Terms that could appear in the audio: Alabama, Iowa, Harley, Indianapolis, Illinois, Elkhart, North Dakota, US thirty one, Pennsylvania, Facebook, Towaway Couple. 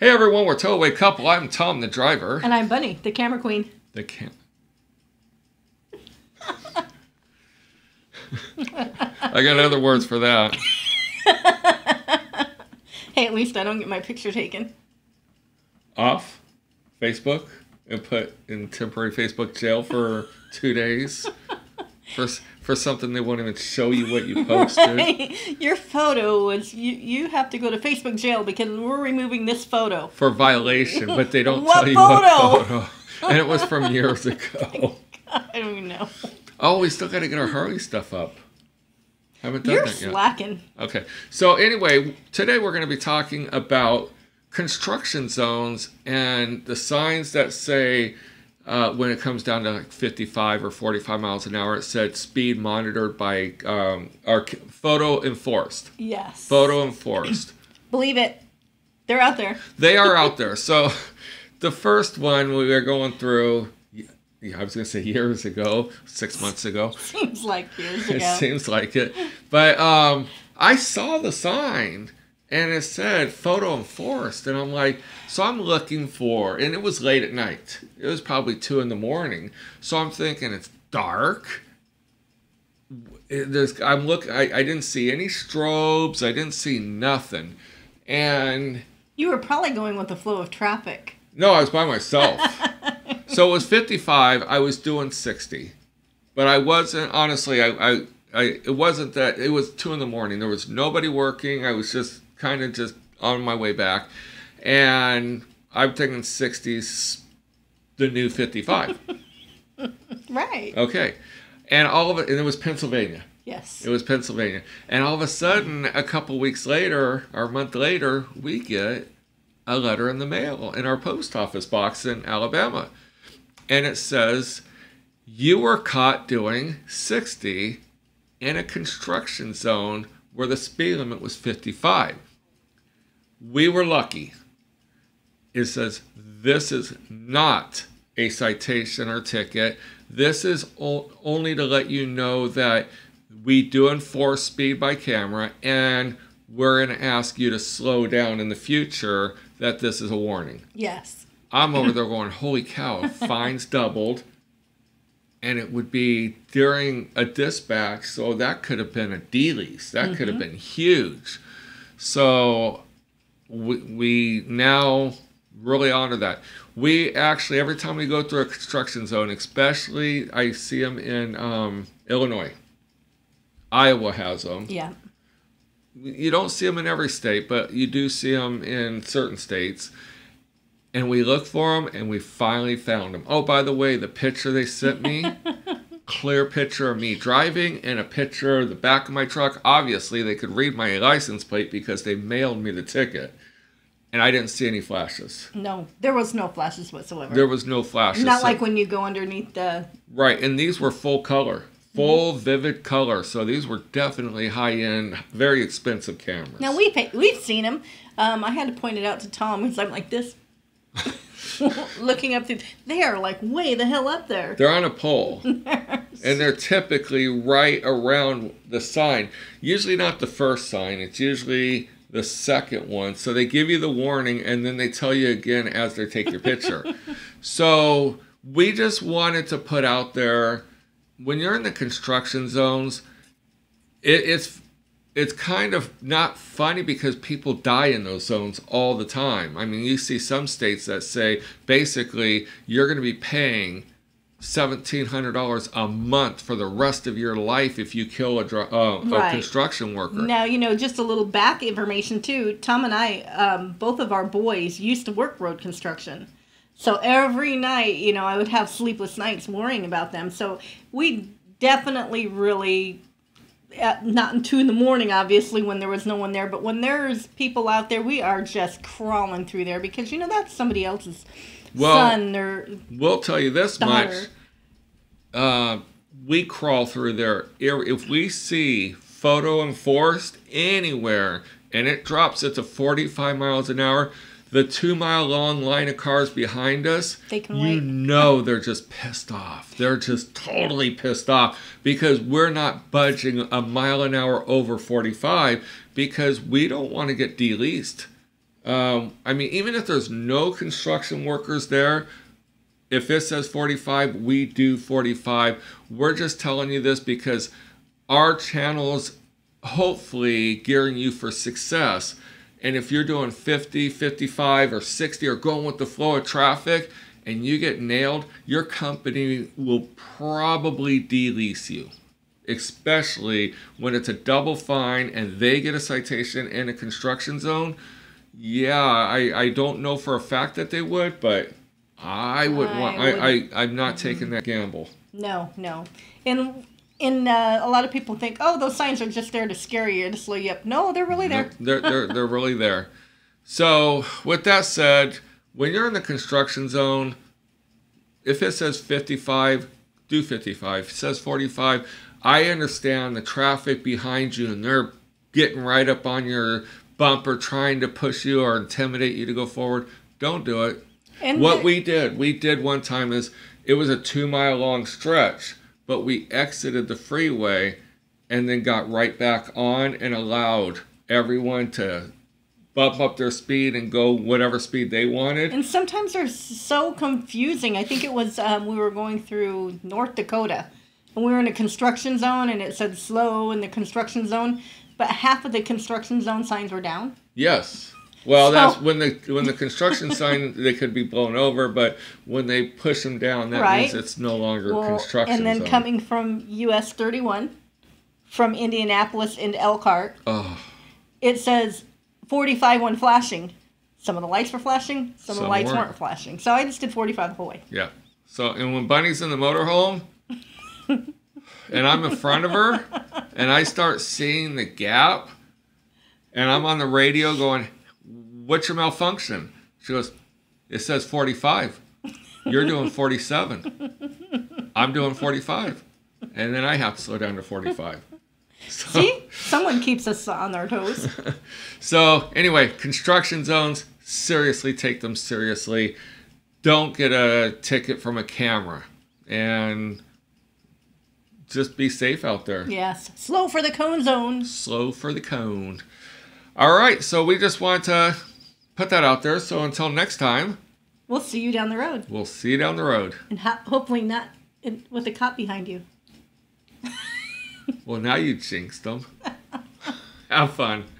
Hey everyone, we're Towaway Couple. I'm Tom, the driver. And I'm Bunny, the camera queen. I got other words for that. Hey, at least I don't get my picture taken. Off Facebook and put in temporary Facebook jail for 2 days. For something they won't even show you what you posted. Right. Your photo was, you have to go to Facebook jail because we're removing this photo. For violation, but they don't tell you what photo. And it was from years ago. I don't even know. Oh, we still got to get our Harley stuff up. Haven't done that yet. You're slacking. Okay. So anyway, today we're going to be talking about construction zones and the signs that say... when it comes down to like 55 or 45 miles an hour, it said speed monitored by our photo enforced. Yes. Photo enforced. Believe it. They're out there. They are out there. So the first one we were going through, I was going to say years ago, 6 months ago. Seems like years ago. It seems like it. But I saw the sign. And it said photo enforced. And I'm like, so I'm looking for, and it was late at night. It was probably 2 in the morning. So I'm thinking it's dark. I didn't see any strobes. I didn't see nothing. And you were probably going with the flow of traffic. No, I was by myself. So it was 55. I was doing 60, but I wasn't, honestly, it wasn't that, it was 2 in the morning. There was nobody working. I was just, kind of just on my way back, and I'm thinking 60's the new 55. Right. Okay. And all of it, and it was Pennsylvania. Yes. It was Pennsylvania. And all of a sudden, a couple weeks later, or a month later, we get a letter in the mail in our post office box in Alabama. And it says, you were caught doing 60 in a construction zone where the speed limit was 55. We were lucky. It says, this is not a citation or ticket. This is only to let you know that we do enforce speed by camera, and we're going to ask you to slow down in the future, that this is a warning. Yes. I'm over there going, holy cow, fines doubled. And it would be during a dispatch, so that could have been a dealings. That could have been huge. So we now really honor that. We actually, every time we go through a construction zone, especially I see them in Illinois. Iowa has them. Yeah. You don't see them in every state, but you do see them in certain states. And we looked for them, and we finally found them. Oh, by the way, the picture they sent me, clear picture of me driving and a picture of the back of my truck. Obviously, they could read my license plate because they mailed me the ticket. And I didn't see any flashes. No, there was no flashes whatsoever. There was no flashes. Not like when you go underneath the... Right, and these were full color. Full, vivid color. So these were definitely high-end, very expensive cameras. Now, we've seen them. I had to point it out to Tom because I'm like this. Looking up through, they are like way the hell up there. They're on a pole. And they're typically right around the sign. Usually not the first sign. It's usually the second one. So they give you the warning, and then they tell you again as they take your picture. So we just wanted to put out there, when you're in the construction zones, it's kind of not funny because people die in those zones all the time. I mean, you see some states that say, basically, you're going to be paying $1,700 a month for the rest of your life if you kill a construction worker. Now, you know, just a little back information, too. Tom and I, both of our boys, used to work road construction. So every night, you know, I would have sleepless nights worrying about them. So we definitely really... not in 2 in the morning, obviously, when there was no one there. But when there's people out there, we are just crawling through there because, you know, that's somebody else's son or we'll tell you this daughter. Much. We crawl through there. If we see photo enforced anywhere and it drops it to 45 miles an hour, the 2-mile-long line of cars behind us, you know they're just pissed off. They're just totally pissed off because we're not budging a mile an hour over 45 because we don't want to get de-leased. I mean, even if there's no construction workers there, if it says 45, we do 45. We're just telling you this because our channel's hopefully gearing you for success. And if you're doing 50, 55, or 60, or going with the flow of traffic, and you get nailed, your company will probably de-lease you, especially when it's a double fine and they get a citation in a construction zone. Yeah, I don't know for a fact that they would, but I would want. I'm not taking that gamble. No, no. And a lot of people think, oh, those signs are just there to scare you, to slow you up. No, they're really there. They're really there. So with that said, when you're in the construction zone, if it says 55, do 55. If it says 45, I understand the traffic behind you and they're getting right up on your bumper trying to push you or intimidate you to go forward. Don't do it. And what we did one time is it was a 2-mile long stretch, but we exited the freeway and then got right back on and allowed everyone to bump up their speed and go whatever speed they wanted. And sometimes they're so confusing. I think it was we were going through North Dakota and we were in a construction zone and it said slow in the construction zone, but half of the construction zone signs were down. Yes. Well, that's when the construction sign, they could be blown over, but when they push them down, that means it's no longer construction. And then coming from US 31, from Indianapolis into Elkhart, it says 45 when flashing. Some of the lights were flashing, some of the lights weren't flashing. So I just did 45 the whole way. Yeah. So, and when Bunny's in the motorhome, and I'm in front of her, and I start seeing the gap, and I'm on the radio going, what's your malfunction? She goes, it says 45. You're doing 47. I'm doing 45. And then I have to slow down to 45. So, see? Someone keeps us on our toes. So anyway, construction zones, seriously, take them seriously. Don't get a ticket from a camera. And just be safe out there. Yes. Slow for the cone zone. Slow for the cone. All right. So we just want to put that out there. So until next time, we'll see you down the road. We'll see you down the road. And hopefully not with a cop behind you. Well, now you jinxed them. Have fun.